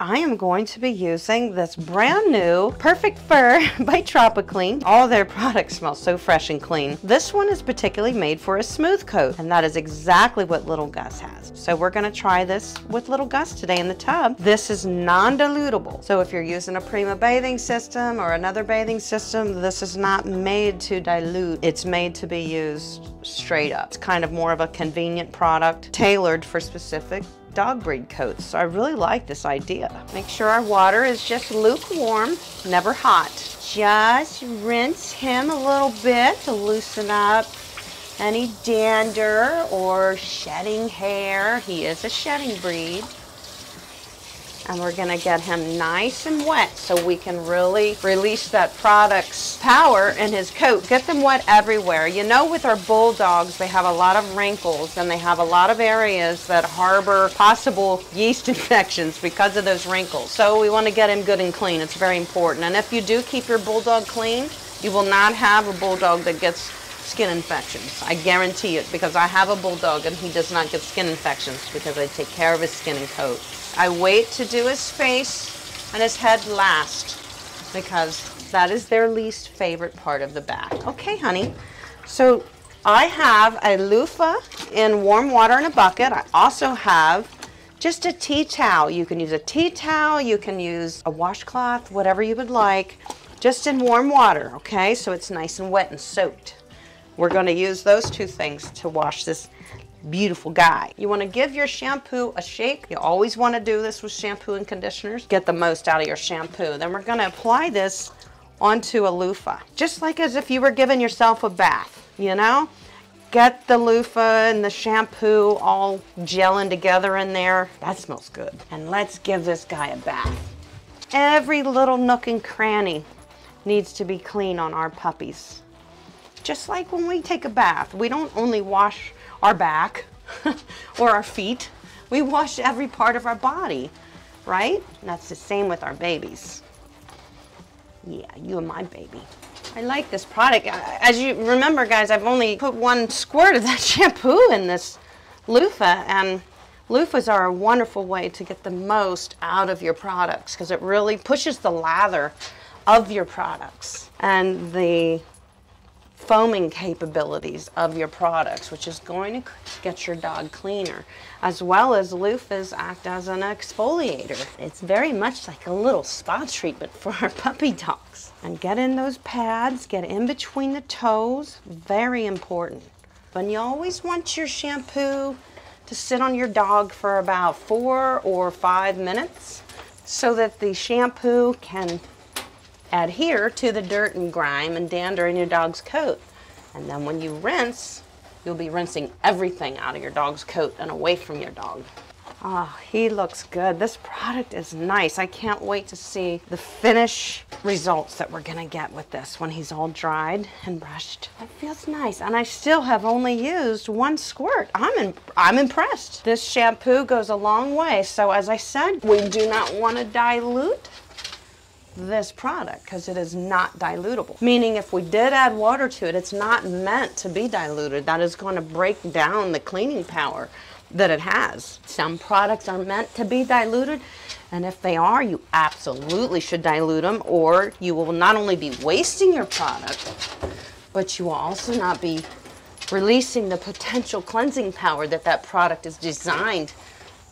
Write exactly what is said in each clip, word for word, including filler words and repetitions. I am going to be using this brand new Perfect Fur by Tropiclean. All their products smell so fresh and clean. This one is particularly made for a smooth coat, and that is exactly what Little Gus has. So we're gonna try this with Little Gus today in the tub. This is non-dilutable. So if you're using a Prima bathing system or another bathing system, this is not made to dilute. It's made to be used straight up. It's kind of more of a convenient product tailored for specific dog breed coats. So I really like this idea. Make sure our water is just lukewarm, never hot. Just rinse him a little bit to loosen up any dander or shedding hair. He is a shedding breed. And we're gonna get him nice and wet so we can really release that product's power in his coat. Get them wet everywhere. You know, with our bulldogs, they have a lot of wrinkles and they have a lot of areas that harbor possible yeast infections because of those wrinkles. So we wanna get him good and clean. It's very important. And if you do keep your bulldog clean, you will not have a bulldog that gets skin infections. I guarantee it, because I have a bulldog and he does not get skin infections because I take care of his skin and coat. I wait to do his face and his head last because that is their least favorite part of the back. Okay, honey. So I have a loofah in warm water in a bucket. I also have just a tea towel. You can use a tea towel, you can use a washcloth, whatever you would like, just in warm water, okay? So it's nice and wet and soaked. We're gonna use those two things to wash this beautiful guy. You wanna give your shampoo a shake. You always wanna do this with shampoo and conditioners. Get the most out of your shampoo. Then we're gonna apply this onto a loofah. Just like as if you were giving yourself a bath, you know? Get the loofah and the shampoo all gelling together in there. That smells good. And let's give this guy a bath. Every little nook and cranny needs to be clean on our puppies. Just like when we take a bath, we don't only wash our back or our feet, we wash every part of our body, right? And that's the same with our babies. Yeah, you and my baby. I like this product. As you remember, guys, I've only put one squirt of that shampoo in this loofah, and loofahs are a wonderful way to get the most out of your products because it really pushes the lather of your products and the foaming capabilities of your products, which is going to get your dog cleaner, as well as loofahs act as an exfoliator. It's very much like a little spa treatment for our puppy dogs. And get in those pads, get in between the toes, very important. And you always want your shampoo to sit on your dog for about four or five minutes so that the shampoo can adhere to the dirt and grime and dander in your dog's coat. And then when you rinse, you'll be rinsing everything out of your dog's coat and away from your dog. Oh, he looks good. This product is nice. I can't wait to see the finish results that we're gonna get with this when he's all dried and brushed. That feels nice. And I still have only used one squirt. I'm, in, I'm impressed. This shampoo goes a long way. So as I said, we do not wanna dilute this product because it is not dilutable. Meaning if we did add water to it, it's not meant to be diluted. That is going to break down the cleaning power that it has. Some products are meant to be diluted, and if they are, you absolutely should dilute them, or you will not only be wasting your product, but you will also not be releasing the potential cleansing power that that product is designed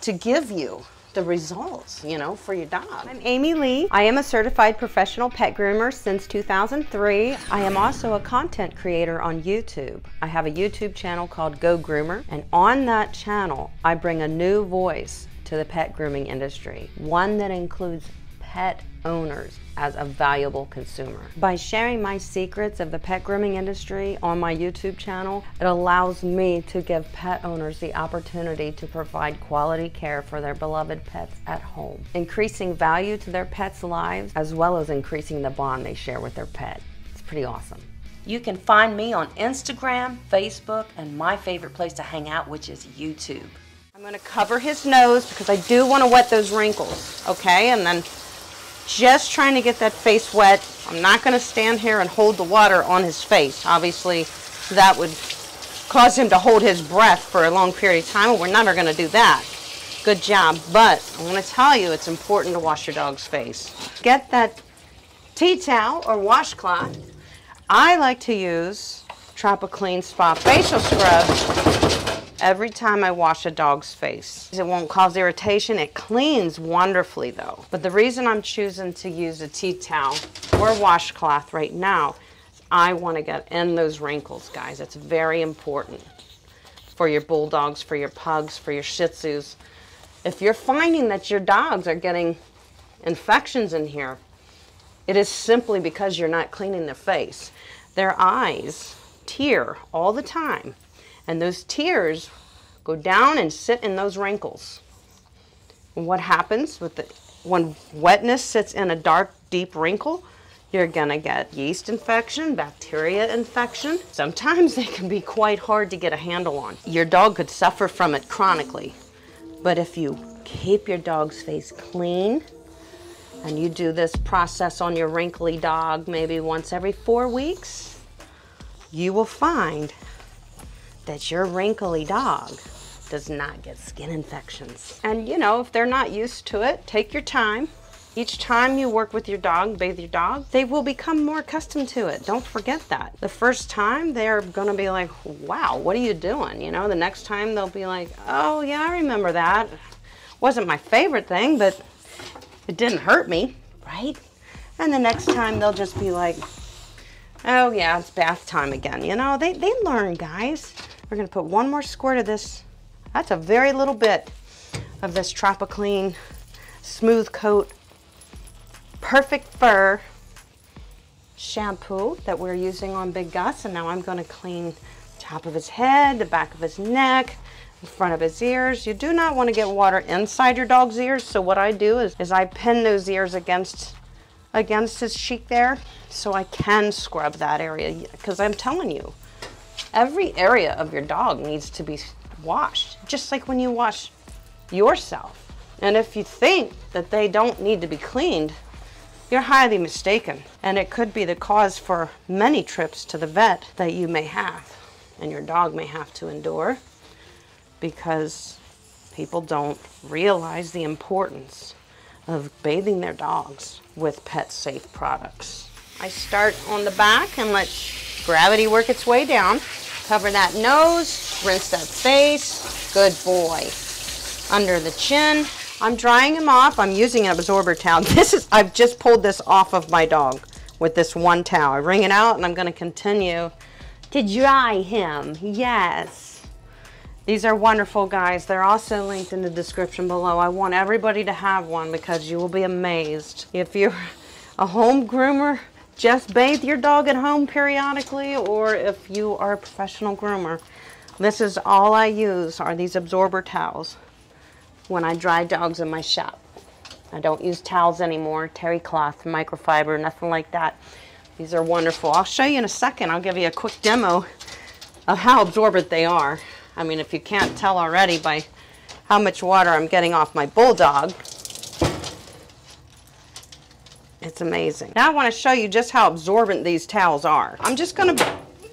to give you. The results, you know, for your dog. I'm Amy Lee. I am a certified professional pet groomer since two thousand three. I am also a content creator on YouTube. I have a YouTube channel called Go Groomer, and on that channel, I bring a new voice to the pet grooming industry, one that includes pet owners as a valuable consumer. By sharing my secrets of the pet grooming industry on my YouTube channel, it allows me to give pet owners the opportunity to provide quality care for their beloved pets at home, increasing value to their pets' lives, as well as increasing the bond they share with their pet. It's pretty awesome. You can find me on Instagram, Facebook, and my favorite place to hang out, which is YouTube. I'm gonna cover his nose because I do wanna wet those wrinkles, okay? And then just trying to get that face wet. I'm not gonna stand here and hold the water on his face. Obviously, that would cause him to hold his breath for a long period of time, and we're never gonna do that. good job, but I want to tell you it's important to wash your dog's face. Get that tea towel or washcloth. I like to use Tropiclean Spa Facial Scrub every time I wash a dog's face. It won't cause irritation. It cleans wonderfully though. But the reason I'm choosing to use a tea towel or washcloth right now is I want to get in those wrinkles, guys. It's very important for your bulldogs, for your pugs, for your shih tzus. If you're finding that your dogs are getting infections in here, it is simply because you're not cleaning their face. Their eyes tear all the time, and those tears go down and sit in those wrinkles. And what happens with the, when wetness sits in a dark, deep wrinkle, you're gonna get yeast infection, bacteria infection. Sometimes they can be quite hard to get a handle on. Your dog could suffer from it chronically, but if you keep your dog's face clean and you do this process on your wrinkly dog maybe once every four weeks, you will find that your wrinkly dog does not get skin infections. And you know, if they're not used to it, take your time. Each time you work with your dog, bathe your dog, they will become more accustomed to it. Don't forget that. The first time, they're gonna be like, wow, what are you doing? You know, the next time they'll be like, oh yeah, I remember that. Wasn't my favorite thing, but it didn't hurt me, right? And the next time they'll just be like, oh yeah, it's bath time again. You know, they, they learn, guys. We're gonna put one more squirt of this. That's a very little bit of this Tropiclean Smooth Coat Perfect Fur Shampoo that we're using on Big Gus, and now I'm going to clean the top of his head, the back of his neck, the front of his ears. You do not want to get water inside your dog's ears, so what I do is, is I pin those ears against, against his cheek there so I can scrub that area, because I'm telling you, every area of your dog needs to be washed, just like when you wash yourself. And if you think that they don't need to be cleaned, you're highly mistaken, and it could be the cause for many trips to the vet that you may have and your dog may have to endure, because people don't realize the importance of bathing their dogs with pet safe products. I start on the back and let gravity work its way down. Cover that nose, rinse that face, good boy. Under the chin. I'm drying him off. I'm using an absorber towel. This is, I've just pulled this off of my dog with this one towel. I wring it out and I'm going to continue to dry him. Yes. These are wonderful, guys. They're also linked in the description below. I want everybody to have one because you will be amazed. If you're a home groomer, just bathe your dog at home periodically, or if you are a professional groomer, this is all I use are these absorber towels when I dry dogs in my shop. I don't use towels anymore, terry cloth, microfiber, nothing like that. These are wonderful. I'll show you in a second. I'll give you a quick demo of how absorbent they are. I mean, if you can't tell already by how much water I'm getting off my bulldog, it's amazing. Now I want to show you just how absorbent these towels are. I'm just gonna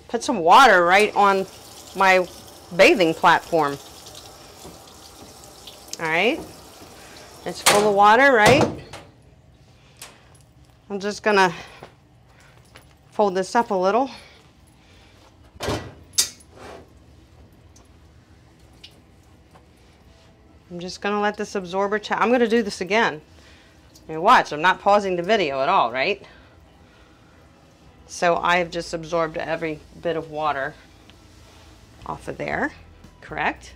put some water right on my bathing platform. All right, it's full of water, right? I'm just gonna fold this up a little. I'm just gonna let this absorber towel, I'm gonna do this again. Now watch, I'm not pausing the video at all, right? So I've just absorbed every bit of water off of there, correct?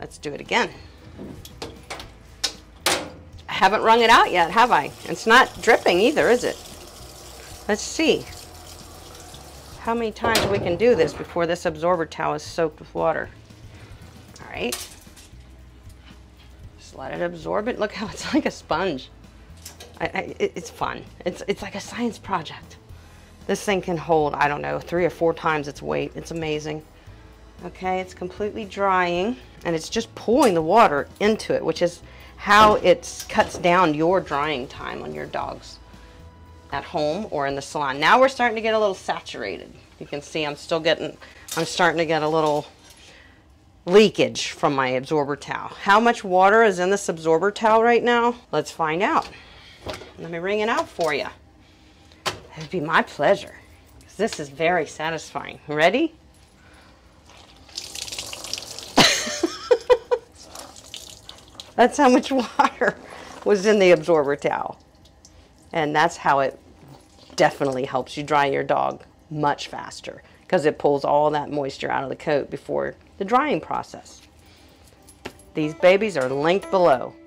Let's do it again. I haven't wrung it out yet, have I? It's not dripping either, is it? Let's see how many times we can do this before this absorber towel is soaked with water. All right. Just let it absorb it. Look how it's like a sponge. I, I, it's fun. It's, it's like a science project. This thing can hold, I don't know, three or four times its weight. It's amazing. Okay, it's completely drying, and it's just pulling the water into it, which is how it cuts down your drying time on your dogs at home or in the salon. Now we're starting to get a little saturated. You can see I'm still getting, I'm starting to get a little, leakage from my absorber towel. How much water is in this absorber towel right now? Let's find out. Let me wring it out for you. It'd be my pleasure. This is very satisfying. Ready? That's how much water was in the absorber towel. And that's how it definitely helps you dry your dog much faster, because it pulls all that moisture out of the coat before the drying process. These babies are linked below.